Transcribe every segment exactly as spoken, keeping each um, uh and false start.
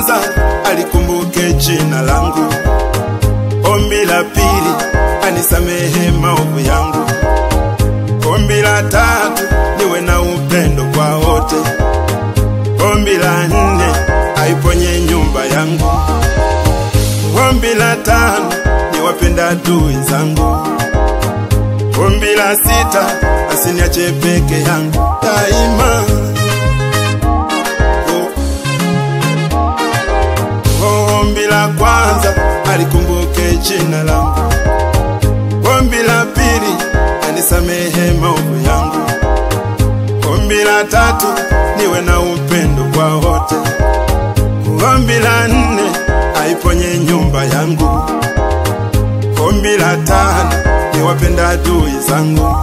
kwanza alikumbuke jina langu. Ombi la pili anisamehe maovu yangu. Ombi la tatu niwe na upendo kwa wote. Ombi la nne aiponye nyumba yangu. Ombi la tano niwapenda adui zangu. Ombi la sita asiniache peke yangu daima. Ombi la kwanza alikumbuke jina langu. Ombi la pili anisamehe maovu yangu. Ombi la tatu niwe na upendo kwa wote. Ombi la nne aiponye nyumba yangu. Ombi la tano niwapenda adui zangu.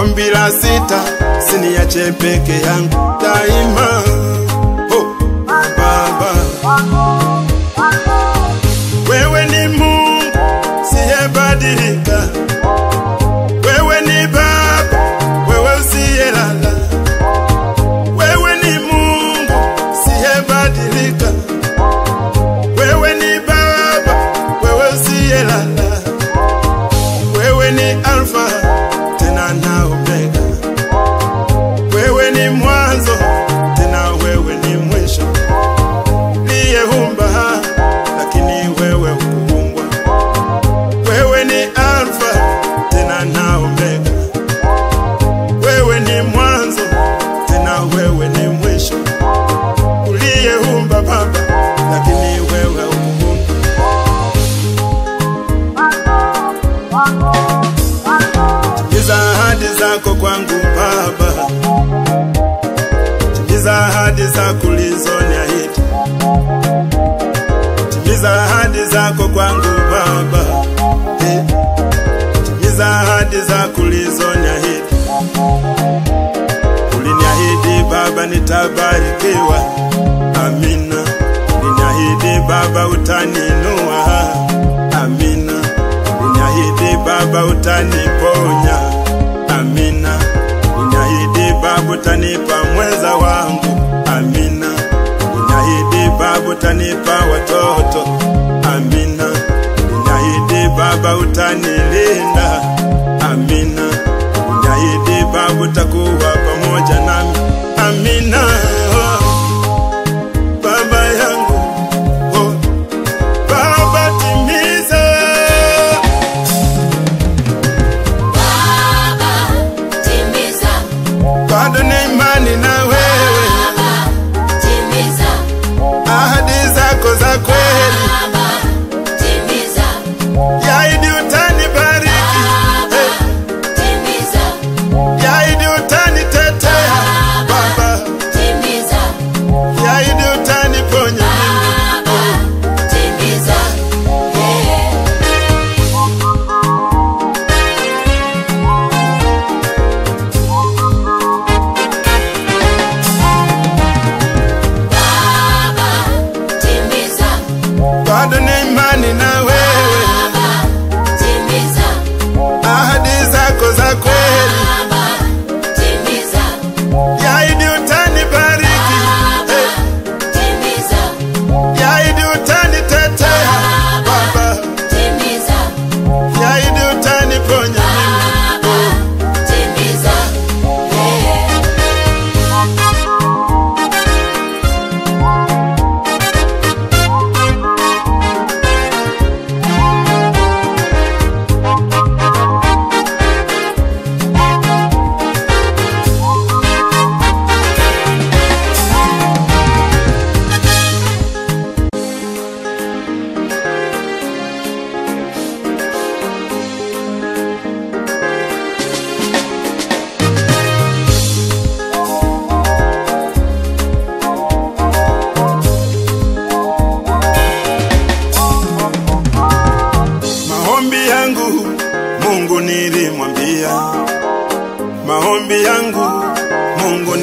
Ombi la sita siniache peke yangu daima. Wewe ni Mungu siyebadilika, wewe ni Baba, wewe usiyelala. Wewe ni Mungu siyebadilika, wewe ni Baba, wewe usiyelala. Wewe ni Alfa tena na Omega, wewe ni mwanzo tena wewe ni mwisho. Timiza ahadi zako ulizoniahidi. Timiza ahadi zako kwangu Baba. Timiza ahadi zako ulizoniahidi. Uliniahidi Baba nitabarikiwa, amina. Uliniahidi Baba utaninua, amina. Uliniahidi Baba utaniponya, amina. Uliniahidi Baba utanipa mweza wangu, amina. Uliniahidi Baba utanipa watoto, amina. Uliniahidi Baba utanilinda, amina. Uliniahidi Baba utakuwa pamoja nami, amina.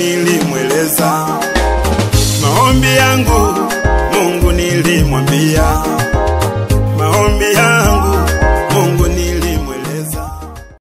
Nilimweleza maombi yangu Mungu, nilimwambia